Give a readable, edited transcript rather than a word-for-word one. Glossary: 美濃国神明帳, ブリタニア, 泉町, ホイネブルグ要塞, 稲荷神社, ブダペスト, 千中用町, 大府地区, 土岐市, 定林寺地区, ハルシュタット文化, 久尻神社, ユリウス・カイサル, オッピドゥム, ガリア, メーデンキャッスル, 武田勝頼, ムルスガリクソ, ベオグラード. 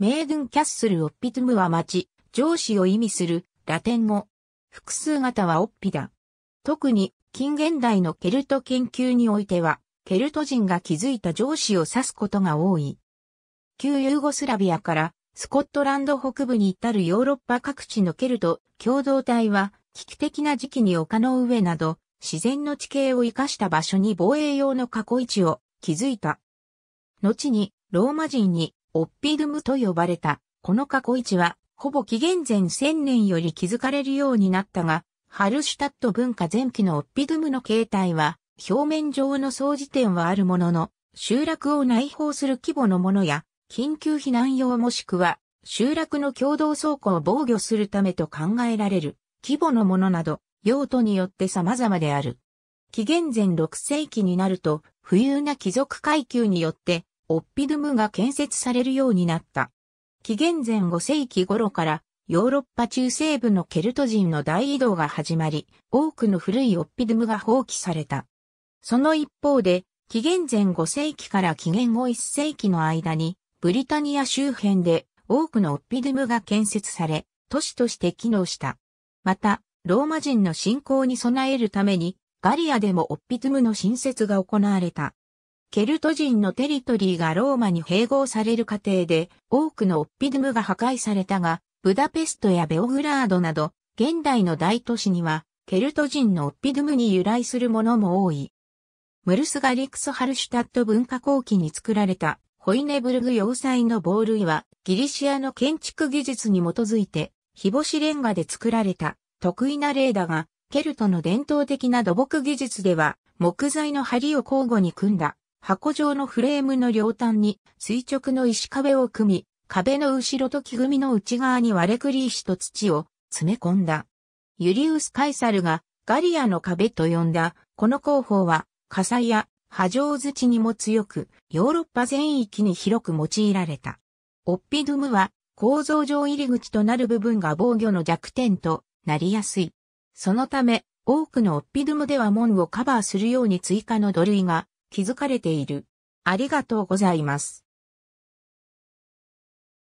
メーデンキャッスル・オッピトゥムは町、城市を意味するラテン語。複数形はオッピだ。特に近現代のケルト研究においては、ケルト人が築いた城市を指すことが多い。旧ユーゴスラビアからスコットランド北部に至るヨーロッパ各地のケルト共同体は危機的な時期に丘の上など自然の地形を生かした場所に防衛用の囲い地を築いた。後にローマ人にオッピドゥムと呼ばれた。この囲い地はほぼ紀元前1000年より築かれるようになったが、ハルシュタット文化前期のオッピドゥムの形態は表面上の相似点はあるものの、集落を内包する規模のものや、緊急避難用もしくは集落の共同倉庫を防御するためと考えられる規模のものなど用途によって様々である。紀元前6世紀になると富裕な貴族階級によってオッピドゥムが建設されるようになった。紀元前5世紀頃からヨーロッパ中西部のケルト人の大移動が始まり、多くの古いオッピドゥムが放棄された。その一方で紀元前5世紀から紀元後1世紀の間にブリタニア周辺で多くのオッピドゥムが建設され、都市として機能した。また、ローマ人の侵攻に備えるために、ガリアでもオッピドゥムの新設が行われた。ケルト人のテリトリーがローマに併合される過程で、多くのオッピドゥムが破壊されたが、ブダペストやベオグラードなど、現代の大都市には、ケルト人のオッピドゥムに由来するものも多い。ムルスガリクソ・ハルシュタット文化後期に作られた。ホイネブルグ要塞の堡塁はギリシアの建築技術に基づいて日干しレンガで作られた特異な例だが、ケルトの伝統的な土木技術では木材の梁を交互に組んだ箱状のフレームの両端に垂直の石壁を組み、壁の後ろと木組みの内側に割れ栗石と土を詰め込んだ。ユリウス・カイサルがガリアの壁と呼んだこの工法は火災や波状土にも強く、ヨーロッパ全域に広く用いられた。オッピドゥムは、構造上入り口となる部分が防御の弱点となりやすい。そのため、多くのオッピドゥムでは門をカバーするように追加の土塁が築かれている。ありがとうございます。